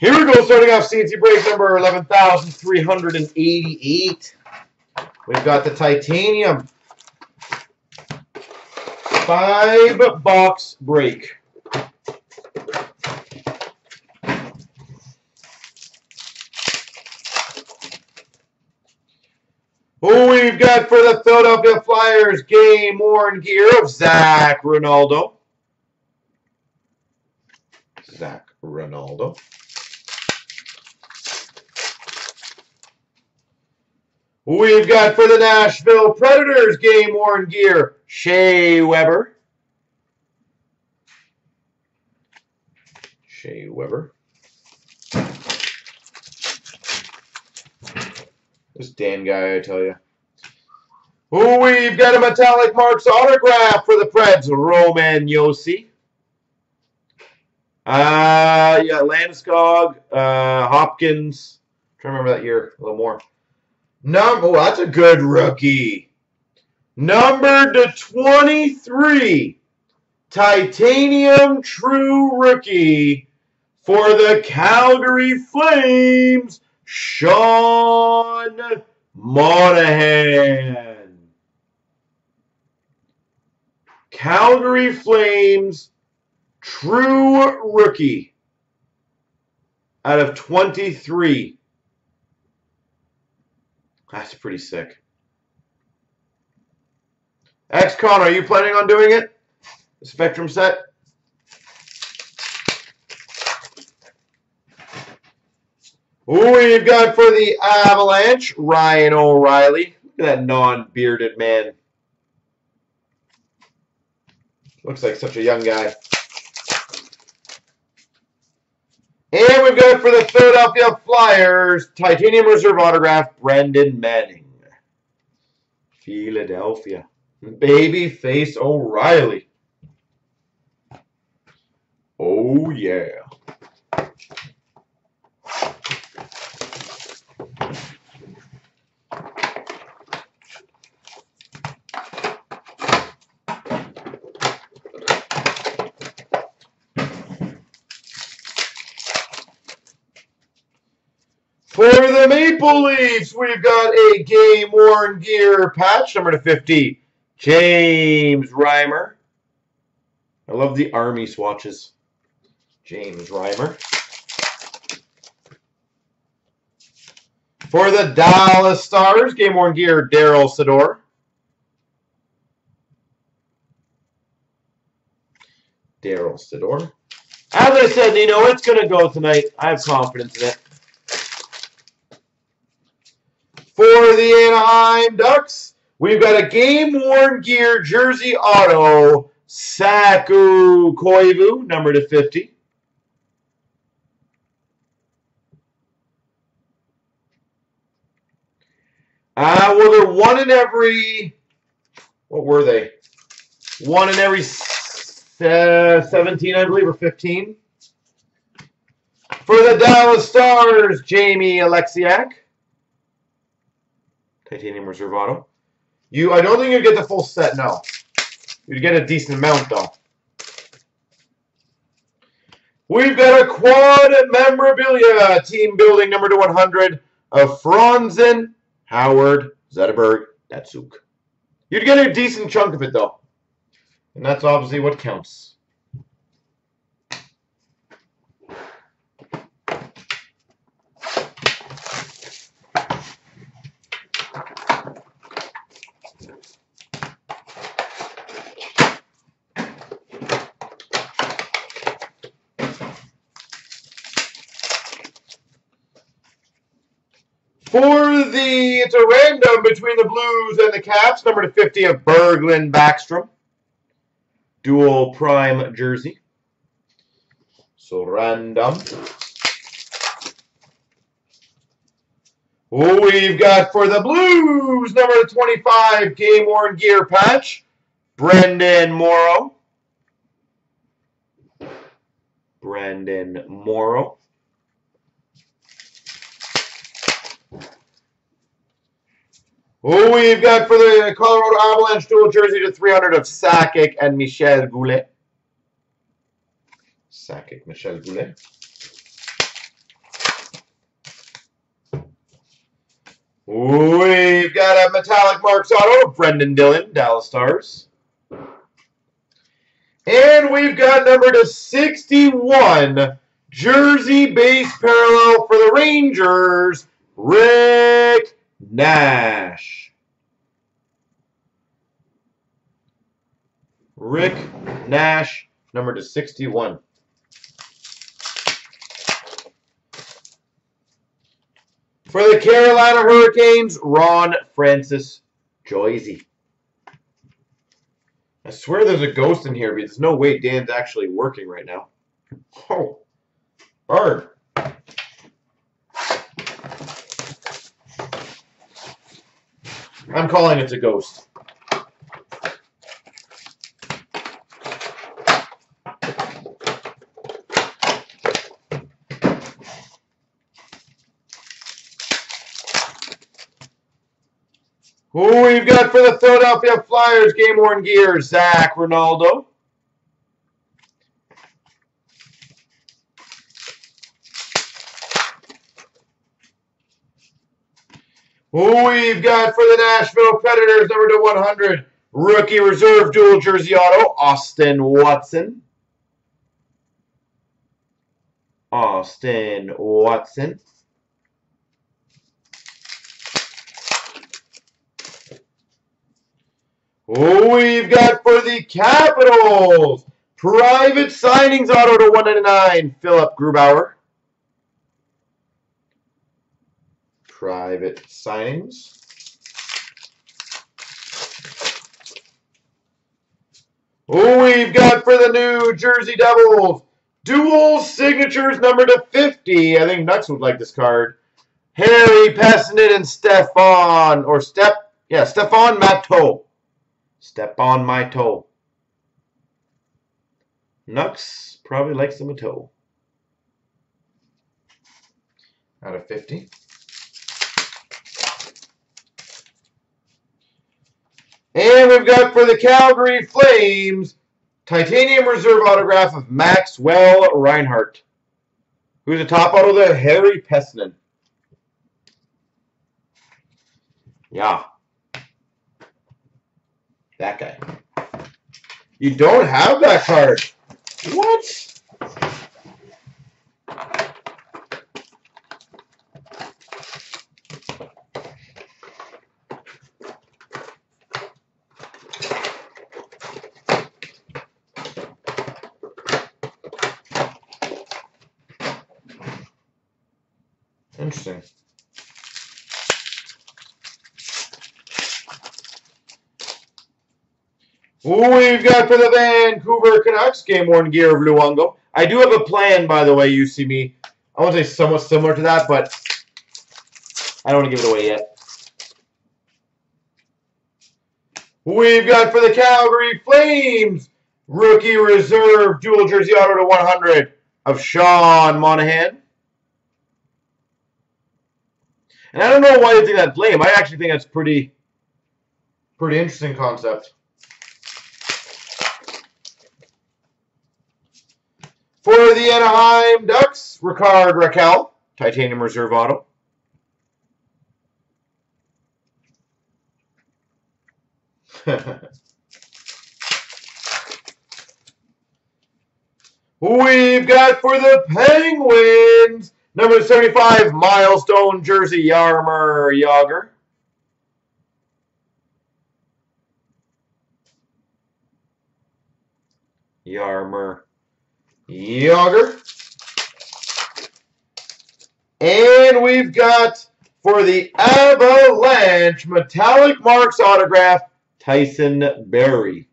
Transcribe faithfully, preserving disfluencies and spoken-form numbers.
Here we go, starting off C N C break number eleven thousand three hundred eighty-eight. We've got the titanium five box break. Who we've got for the Philadelphia Flyers, game worn gear of Zac Rinaldo. Zac Rinaldo. We've got for the Nashville Predators game worn gear, Shea Weber. Shea Weber. This Dan guy, I tell you. Ooh, we've got a metallic marks autograph for the Preds, Roman Josi. Uh, yeah, Landeskog, uh, Hopkins. I'm trying to remember that year a little more. Number, oh, that's a good rookie. Number to twenty-three, titanium true rookie for the Calgary Flames, Sean Monahan. Calgary Flames true rookie out of twenty-three. That's pretty sick. X-Con, are you planning on doing it? The Spectrum set? Ooh, we've got for the Avalanche, Ryan O'Reilly. Look at that non-bearded man. Looks like such a young guy. And we've got for the Philadelphia Flyers, titanium reserve autograph, Brendan Manning. Philadelphia. Babyface O'Reilly. Oh, yeah. For the Maple Leafs, we've got a game-worn gear patch, number to fifty, James Reimer. I love the army swatches. James Reimer. For the Dallas Stars, game-worn gear, Darryl Sedore. Darryl Sedore. As I said, Nino, it's going to go tonight. I have confidence in it. For the Anaheim Ducks, we've got a game-worn gear jersey auto, Saku Koivu, number to fifty. Uh, well, they're one in every, what were they? One in every uh, seventeen, I believe, or fifteen. For the Dallas Stars, Jamie Alexiak. Titanium Reserve Auto. You, I don't think you'd get the full set, no. You'd get a decent amount, though. We've got a quad memorabilia team building number to one hundred of Franzen, Howard, Zetterberg, Datsuk. You'd get a decent chunk of it, though. And that's obviously what counts. For the, it's a random between the Blues and the Caps, number to fifty of Berglund Backstrom. Dual prime jersey. So random. Oh, we've got for the Blues, number to twenty-five, game-worn gear patch, Brendan Morrow. Brendan Morrow. Who we've got for the Colorado Avalanche dual jersey to three hundred of Sakic and Michel Goulet. Sakic, Michel Goulet. We've got a Metallic Marks auto of Brendan Dillon, Dallas Stars. And we've got number to sixty-one, jersey base parallel for the Rangers, Rick Nash. Rick Nash, number to sixty-one. For the Carolina Hurricanes, Ron Francis Josi. I swear there's a ghost in here, but there's no way Dan's actually working right now. Oh, hard. I'm calling it a ghost. Who we've got for the Philadelphia Flyers, game-worn gear, Zac Rinaldo. Who we've got for the Nashville Predators, number to one hundred, rookie reserve dual jersey auto, Austin Watson. Austin Watson. We've got for the Capitals, private signings auto to one ninety-nine, Philip Grubauer. Private signings. We've got for the New Jersey Devils, dual signatures number to fifty. I think Nux would like this card. Harry Pestinen and Stephon, or Step, yeah, Stephon Matto. Step on my toe. Nux probably likes him a toe. Out of fifty. And we've got for the Calgary Flames, titanium reserve autograph of Maxwell Reinhardt. Who's the top auto there? Harry Pestinen. Yeah. That guy. You don't have that card. What? Interesting. We've got for the Vancouver Canucks, game-worn gear of Luongo. I do have a plan, by the way, U C M E. I won't say somewhat similar to that, but I don't want to give it away yet. We've got for the Calgary Flames, rookie reserve dual jersey auto to one hundred of Sean Monahan. And I don't know why you think that's lame. I actually think that's pretty, pretty interesting concept. For the Anaheim Ducks, Ricard Raquel, titanium reserve auto. We've got for the Penguins, number seventy-five, milestone jersey, Jaromir Jagr. Jaromir Jagr. And we've got for the Avalanche, metallic marks autograph, Tyson Berry.